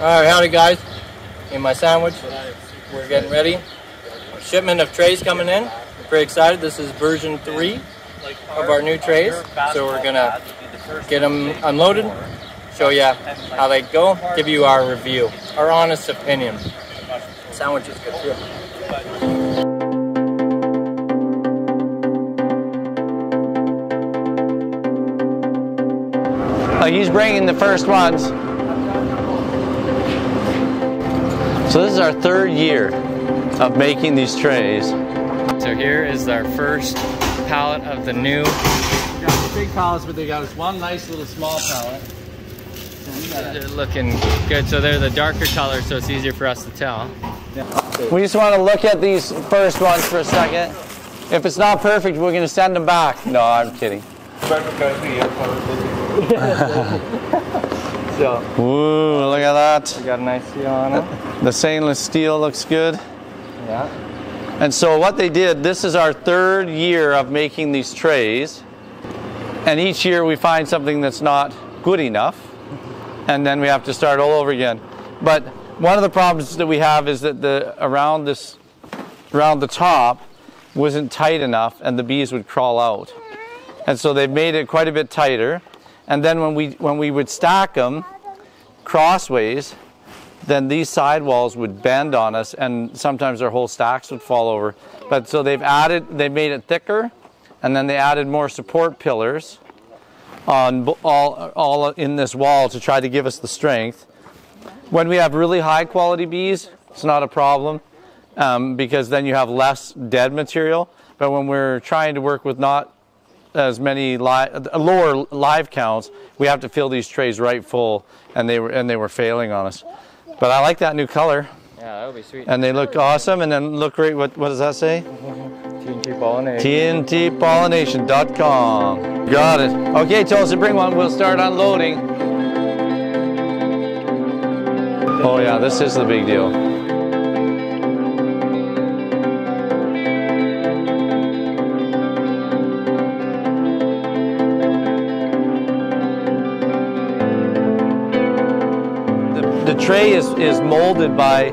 Alright, howdy guys. In my sandwich, we're getting ready. Shipment of trays coming in. I'm pretty excited. This is version 3 of our new trays. So we're gonna get them unloaded, show you how they go, give you our review, our honest opinion. Sandwich is good too. He's bringing the first ones. So this is our third year of making these trays. So here is our first pallet of the new. They got big pallets, but they got this one nice little small pallet. They're looking good. So they're the darker color, so it's easier for us to tell. We just want to look at these first ones for a second. If it's not perfect, we're going to send them back. No, I'm kidding. So, ooh, look at that. We got a nice seal on it. The stainless steel looks good. Yeah. And so what they did, this is our third year of making these trays. And each year we find something that's not good enough. And then we have to start all over again. But one of the problems that we have is that around the top wasn't tight enough and the bees would crawl out. And so they've made it quite a bit tighter. And then when we would stack them crossways, then these sidewalls would bend on us and sometimes our whole stacks would fall over. But so they've made it thicker, and then they added more support pillars on all in this wall to try to give us the strength. When we have really high quality bees, it's not a problem because then you have less dead material. But when we're trying to work with not as many lower live counts, we have to fill these trays right full, and they were failing on us. But I like that new color. Yeah, that would be sweet. And they look awesome, and then look great. What does that say? TNT Pollination. TNTPollination.com. Got it. Okay, tell us to bring one. We'll start unloading. Oh yeah, this is the big deal. The tray is molded by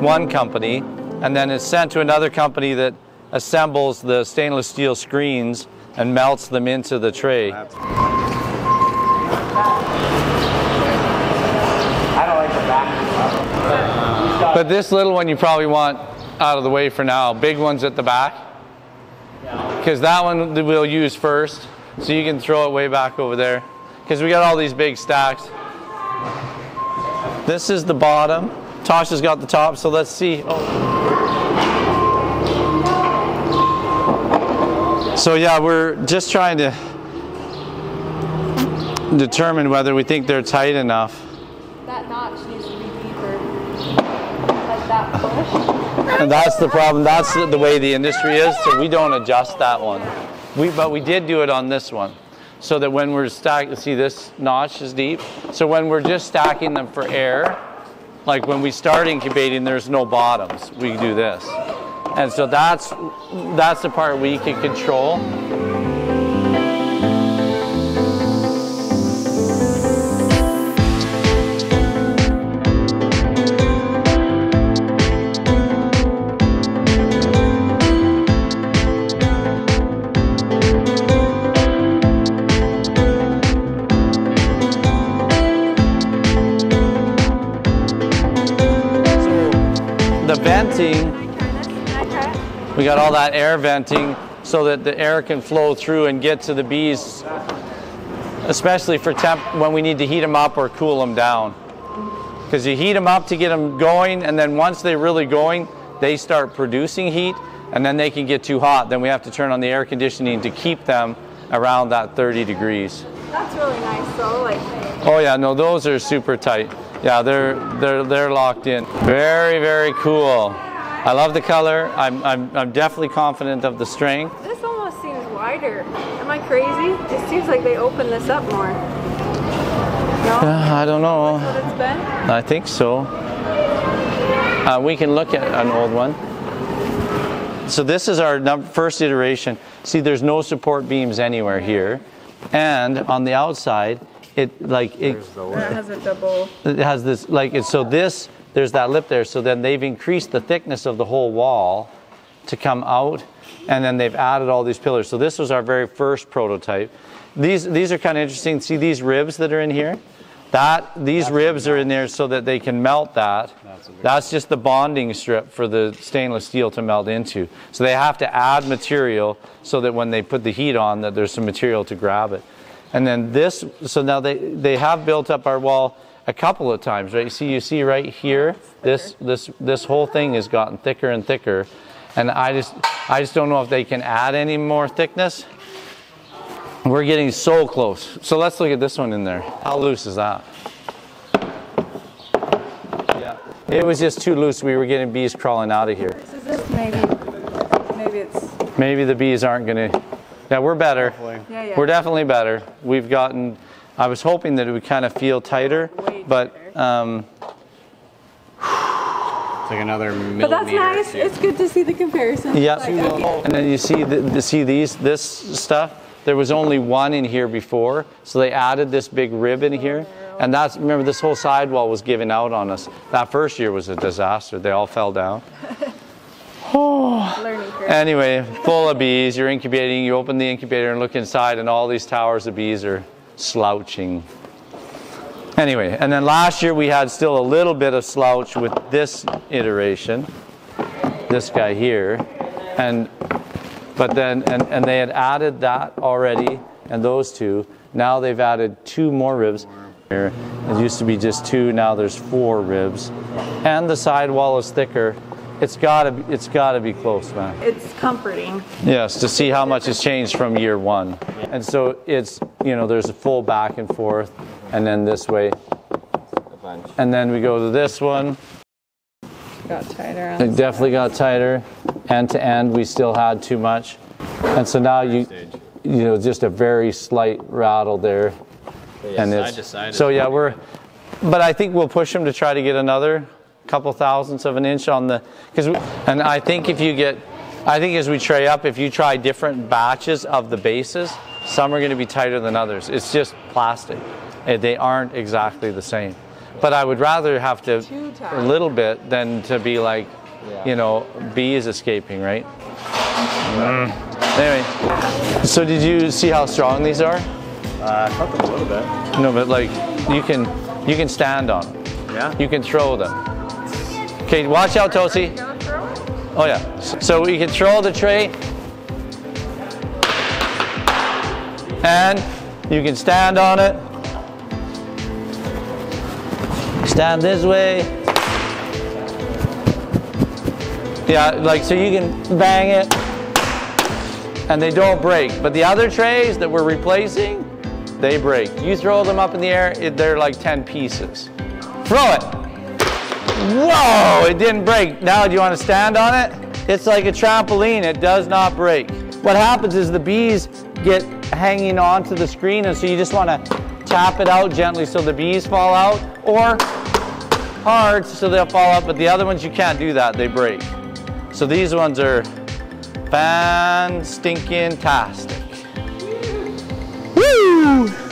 one company and then it's sent to another company that assembles the stainless steel screens and melts them into the tray. But this little one you probably want out of the way for now. Big one's at the back because that one we'll use first, so you can throw it way back over there because we got all these big stacks. This is the bottom. Tasha's got the top, so let's see. Oh. So yeah, we're just trying to determine whether we think they're tight enough. That notch needs to be deeper, like that push. And that's the problem. That's the way the industry is, so we don't adjust that one. But we did do it on this one, so that when we're stacking, see this notch is deep. So when we're just stacking them for air, like when we start incubating, there's no bottoms. We do this. And so that's the part we can control. We got all that air venting so that the air can flow through and get to the bees, especially for when we need to heat them up or cool them down. Because you heat them up to get them going, and then once they're really going, they start producing heat, and then they can get too hot. Then we have to turn on the air conditioning to keep them around that 30 degrees. That's really nice though. Like, oh yeah, no, those are super tight. Yeah, they're locked in. Very, very cool. I love the color. I'm definitely confident of the strength. This almost seems wider. Am I crazy? It seems like they open this up more. No? I don't know. That's what it's been? I think so. We can look at an old one. So this is our first iteration. See, there's no support beams anywhere here. And on the outside, It has a double. It has this, like, it's, so this, there's that lip there. So then they've increased the thickness of the whole wall to come out, and then they've added all these pillars. So this was our very first prototype. These are kind of interesting. See these ribs that are in here? These ribs are in there so that they can melt that. That's just the bonding strip for the stainless steel to melt into. So they have to add material so that when they put the heat on, that there's some material to grab it. And then this, so now they have built up our wall a couple of times, right? You see right here, this whole thing has gotten thicker and thicker. And I just don't know if they can add any more thickness. We're getting so close. So let's look at this one in there. How loose is that? Yeah. It was just too loose. We were getting bees crawling out of here. Maybe the bees aren't going to. Yeah, we're better. Yeah, yeah. We're definitely better. We've gotten, I was hoping that it would kind of feel tighter, but it's like another millimeter. But that's nice. Too. It's good to see the comparison. Yeah. Like, okay. And then you see this stuff. There was only one in here before, so they added this big rib in here. And that's, remember, this whole sidewall was giving out on us. That first year was a disaster. They all fell down. Oh. Anyway, full of bees. You're incubating, you open the incubator and look inside, and all these towers of bees are slouching. Anyway, and then last year we had still a little bit of slouch with this iteration, this guy here. But then they had added that already, and those two. Now they've added two more ribs. Here, it used to be just two. Now there's four ribs, and the sidewall is thicker. It's gotta be close, man. It's comforting. Yes, to see how much has changed from year one. And so it's, you know, there's a full back and forth, and then this way, and then we go to this one. Got tighter. It definitely got tighter. End to end, we still had too much, and so now you know, just a very slight rattle there, and it's so yeah, we're. But I think we'll push them to try to get another couple thousandths of an inch on the, and I think if you get, I think as we tray up, if you try different batches of the bases, some are going to be tighter than others. It's just plastic; they aren't exactly the same. But I would rather have to a little bit than to be like. Yeah. You know, bee is escaping, right? Anyway, so did you see how strong these are? I felt them a little bit. No, but like you can stand on them. Yeah. You can throw them. Okay, watch out, Tosi. Oh yeah. So we can throw the tray, and you can stand on it. Stand this way. Yeah, like, so you can bang it, and they don't break. But the other trays that we're replacing, they break. You throw them up in the air, they're like 10 pieces. Throw it. Whoa, it didn't break. Now, do you want to stand on it? It's like a trampoline. It does not break. What happens is the bees get hanging onto the screen, and so you just want to tap it out gently so the bees fall out, or hard so they'll fall out, but the other ones you can't do that. They break. So these ones are fan-stinking-tastic. Woo!